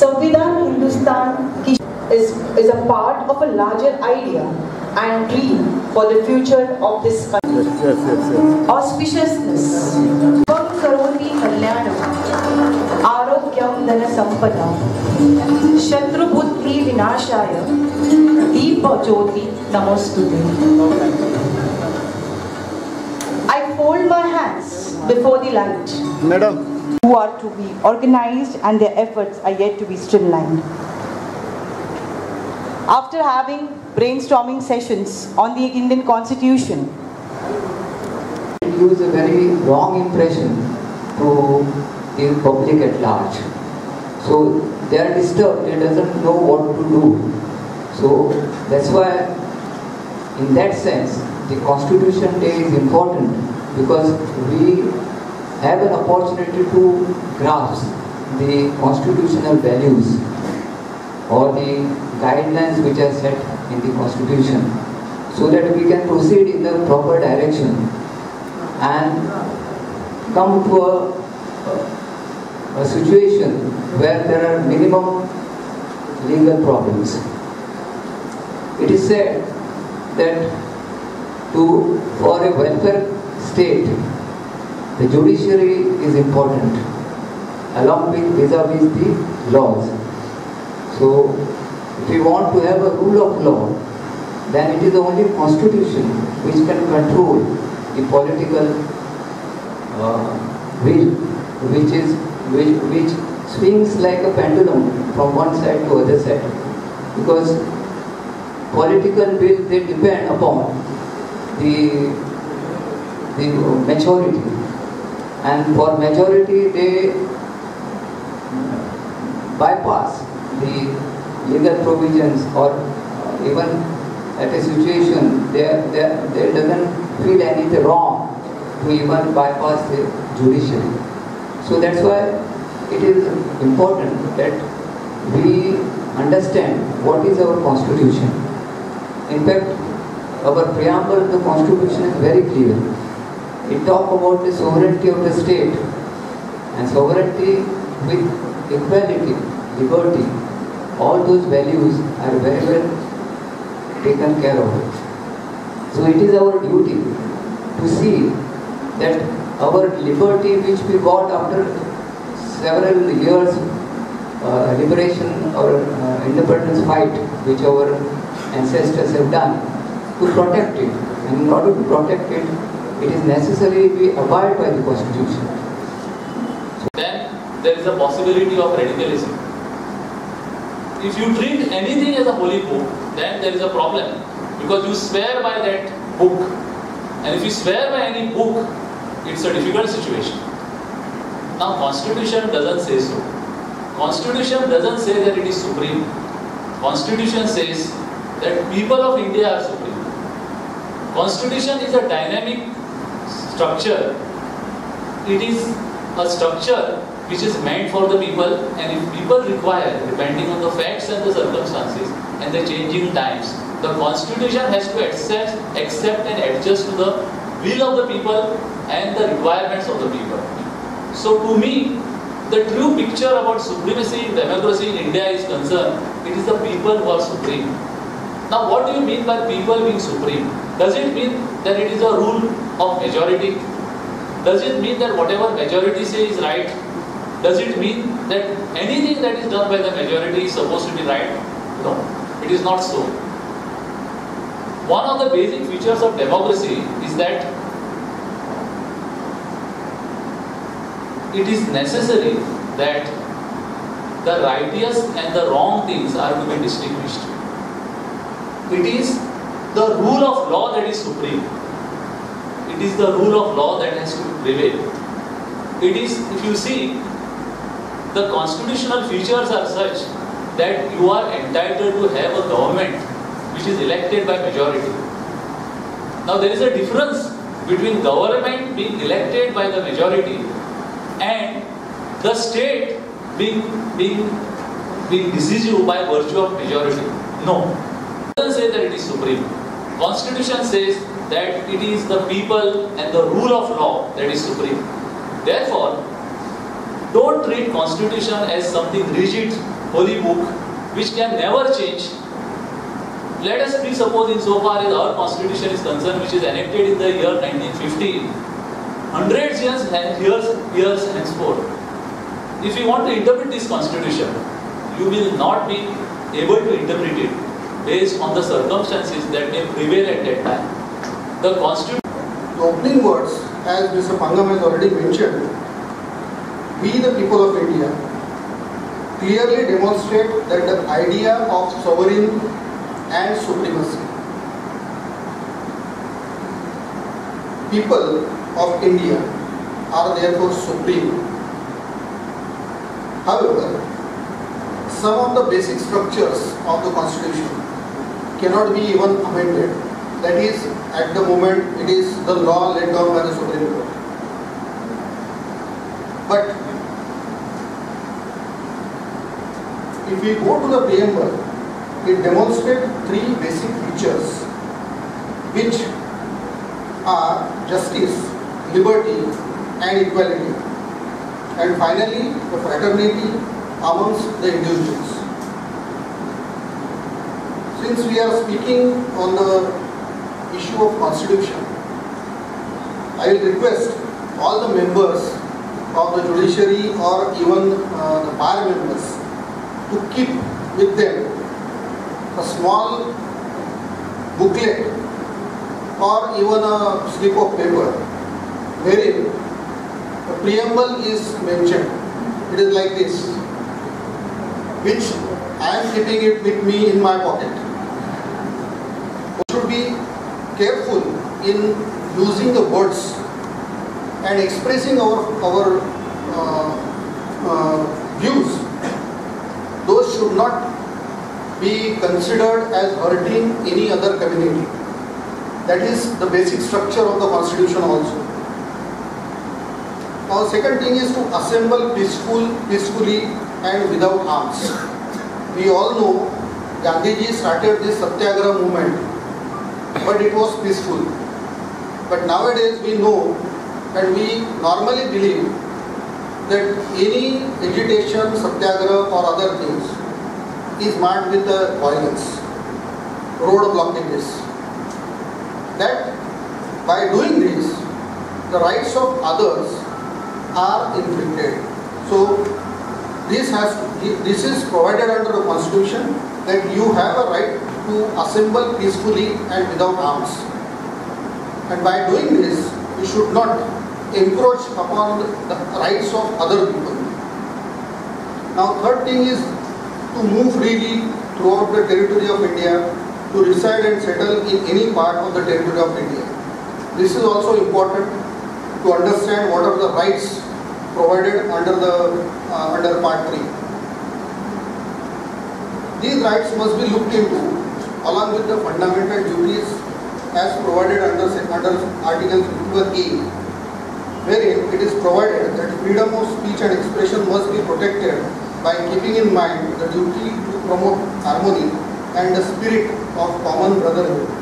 Samvidan Hindustan is a part of a larger idea and dream for the future of this country. Auspiciousness. Karoti kalyanam, arogyam dana sampada, shatru buddhi vinashaya, deepa jyoti namostute. I fold my hands before the light. Madam, who are to be organized and their efforts are yet to be streamlined. After having brainstorming sessions on the Indian Constitution, it gives a very wrong impression to the public at large. So they are disturbed. They doesn't know what to do. So that's why, in that sense, the Constitution Day is important because we have an opportunity to grasp the constitutional values or the guidelines which are set in the Constitution so that we can proceed in the proper direction and come to a situation where there are minimum legal problems. It is said that for a welfare state, the judiciary is important, along with vis-a-vis the laws. So, if we want to have a rule of law, then it is only constitution which can control the political will, which swings like a pendulum from one side to other side, because political will they depend upon the majority, and for majority they bypass the legal provisions, or even at a situation they doesn't feel anything wrong to even bypass the judiciary. So that's why it is important that we understand what is our constitution. In fact, our preamble to the Constitution is very clear. It talks about the sovereignty of the state, and sovereignty with equality, liberty, all those values are very well taken care of. So it is our duty to see that our liberty which we got after several years liberation or independence fight which our ancestors have done, to protect it, and in order to protect it, it is necessary we abide by the Constitution. Then there is a possibility of radicalism. If you treat anything as a holy book, then there is a problem, because you swear by that book, and if you swear by any book, it's a difficult situation. Now Constitution doesn't say so. Constitution doesn't say that it is supreme. Constitution says that people of India are supreme. Constitution is a dynamic structure. It is a structure which is meant for the people, and if people require, depending on the facts and the circumstances and the changing times, the Constitution has to accept and adjust to the will of the people and the requirements of the people. So to me, the true picture about supremacy, democracy in India is concerned, it is the people who are supreme. Now what do you mean by people being supreme? Does it mean that it is a rule of majority? Does it mean that whatever majority says is right? Does it mean that anything that is done by the majority is supposed to be right? No, it is not so. One of the basic features of democracy is that it is necessary that the righteous and the wrong things are to be distinguished. It is the rule of law that is supreme. It is the rule of law that has to prevail. It is, if you see, the constitutional features are such that you are entitled to have a government which is elected by majority. Now there is a difference between government being elected by the majority and the state being decisive by virtue of majority. No. Say that it is supreme. Constitution says that it is the people and the rule of law that is supreme. Therefore, Don't treat Constitution as something rigid, holy book, which can never change. Let us presuppose, insofar as our Constitution is concerned, which is enacted in the year 1915, hundreds years henceforth. If you want to interpret this Constitution, you will not be able to interpret it based on the circumstances that may prevail at that time. The Constitution. The opening words, as Mr. Pangam has already mentioned, we the people of India clearly demonstrate that the idea of sovereign and supremacy. People of India are therefore supreme. However, some of the basic structures of the Constitution cannot be even amended. That is, at the moment, it is the law laid down by the Supreme Court. But if we go to the preamble, it demonstrates three basic features, which are justice, liberty, and equality. And finally, the fraternity amongst the individuals. Since we are speaking on the issue of Constitution, I will request all the members of the judiciary or even the bar members to keep with them a small booklet or even a slip of paper wherein the preamble is mentioned. It is like this, which I am keeping it with me in my pocket. Should be careful in using the words and expressing our views. Those should not be considered as hurting any other community. That is the basic structure of the Constitution also. Now, second thing is to assemble peacefully and without arms. We all know Gandhiji started this Satyagraha movement, but it was peaceful. But nowadays we know and we normally believe that any agitation, satyagraha or other things is marked with violence, road blockages. That by doing this, the rights of others are inflicted. So this is provided under the Constitution that you have a right to assemble peacefully and without arms. And by doing this, we should not encroach upon the rights of other people. Now, third thing is to move freely throughout the territory of India, to reside and settle in any part of the territory of India. This is also important to understand what are the rights provided under the under Part 3. These rights must be looked into along with the fundamental duties as provided under Article 51A, wherein it is provided that freedom of speech and expression must be protected by keeping in mind the duty to promote harmony and the spirit of common brotherhood.